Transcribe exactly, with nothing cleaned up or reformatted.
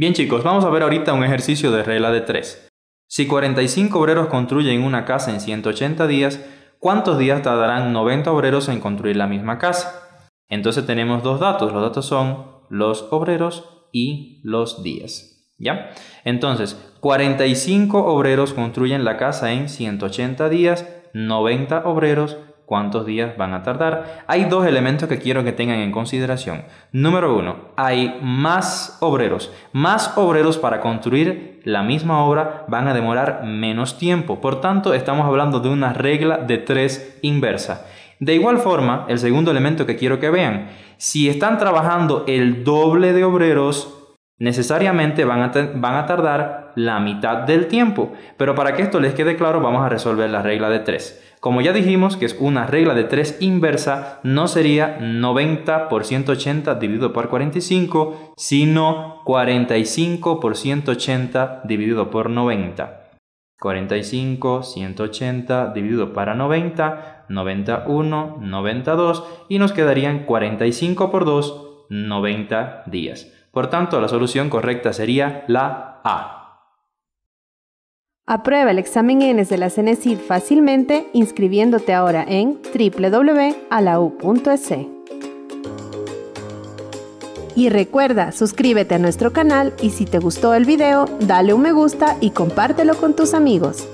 Bien chicos, vamos a ver ahorita un ejercicio de regla de tres. Si cuarenta y cinco obreros construyen una casa en ciento ochenta días, ¿cuántos días tardarán noventa obreros en construir la misma casa? Entonces tenemos dos datos, los datos son los obreros y los días, ¿ya? Entonces, cuarenta y cinco obreros construyen la casa en ciento ochenta días, noventa obreros, ¿cuántos días van a tardar? Hay dos elementos que quiero que tengan en consideración. Número uno, hay más obreros. Más obreros para construir la misma obra van a demorar menos tiempo. Por tanto, estamos hablando de una regla de tres inversa. De igual forma, el segundo elemento que quiero que vean. Si están trabajando el doble de obreros, necesariamente van a, van a tardar la mitad del tiempo. Pero para que esto les quede claro, vamos a resolver la regla de tres. Como ya dijimos que es una regla de tres inversa, no sería noventa por ciento ochenta dividido por cuarenta y cinco, sino cuarenta y cinco por ciento ochenta dividido por noventa. cuarenta y cinco, ciento ochenta dividido para noventa, noventa y uno, noventa y dos, y nos quedarían cuarenta y cinco por dos, noventa días. Por tanto, la solución correcta sería la A. Aprueba el examen ENES de la SENESCYT fácilmente inscribiéndote ahora en w w w punto alau punto es. Y recuerda, suscríbete a nuestro canal y si te gustó el video, dale un me gusta y compártelo con tus amigos.